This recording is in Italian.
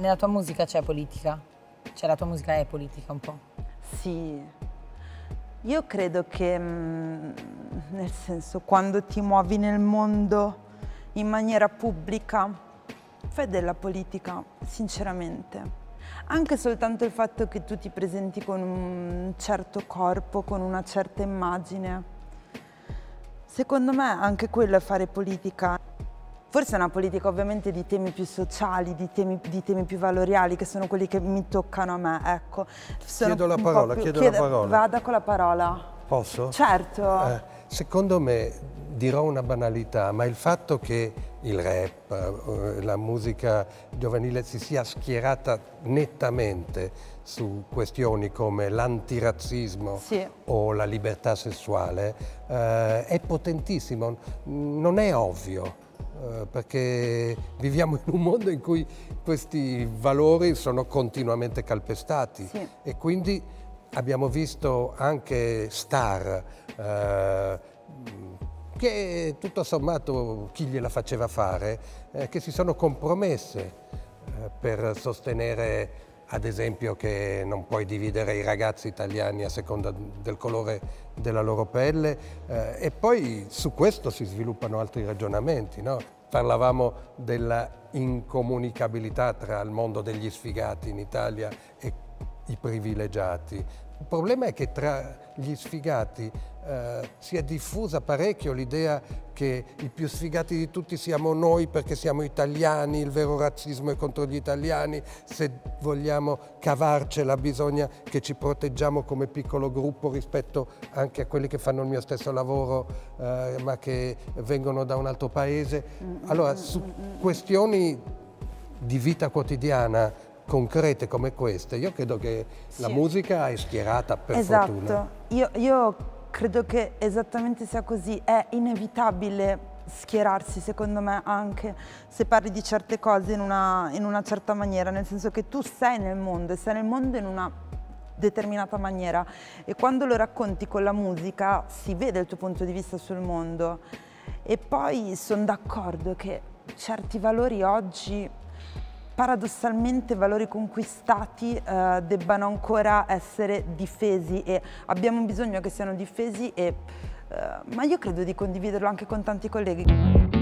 Nella tua musica c'è politica? Cioè la tua musica è politica un po'? Sì, io credo che, nel senso, quando ti muovi nel mondo in maniera pubblica, fai della politica, sinceramente. Anche soltanto il fatto che tu ti presenti con un certo corpo, con una certa immagine, secondo me anche quello è fare politica. Forse è una politica ovviamente di temi più sociali, di temi più valoriali, che sono quelli che mi toccano a me, ecco. Chiedo la parola, chiedo la parola. Vada con la parola. Posso? Certo. Secondo me, dirò una banalità, ma il fatto che il rap, la musica giovanile si sia schierata nettamente su questioni come l'antirazzismo o la libertà sessuale è potentissimo, non è ovvio. Perché viviamo in un mondo in cui questi valori sono continuamente calpestati e quindi abbiamo visto anche star che tutto sommato chi gliela faceva fare, che si sono compromesse per sostenere ad esempio che non puoi dividere i ragazzi italiani a seconda del colore della loro pelle e poi su questo si sviluppano altri ragionamenti, no? Parlavamo della incomunicabilità tra il mondo degli sfigati in Italia e i privilegiati. Il problema è che tra gli sfigati si è diffusa parecchio l'idea che i più sfigati di tutti siamo noi perché siamo italiani, il vero razzismo è contro gli italiani, se vogliamo cavarcela bisogna che ci proteggiamo come piccolo gruppo rispetto anche a quelli che fanno il mio stesso lavoro ma che vengono da un altro paese. Allora, su questioni di vita quotidiana concrete come queste, io credo che la musica è schierata per fortuna. Esatto, io credo che esattamente sia così, è inevitabile schierarsi secondo me anche se parli di certe cose in una certa maniera, nel senso che tu sei nel mondo e sei nel mondo in una determinata maniera e quando lo racconti con la musica si vede il tuo punto di vista sul mondo. E poi sono d'accordo che certi valori oggi, paradossalmente valori conquistati debbano ancora essere difesi e abbiamo bisogno che siano difesi, ma io credo di condividerlo anche con tanti colleghi.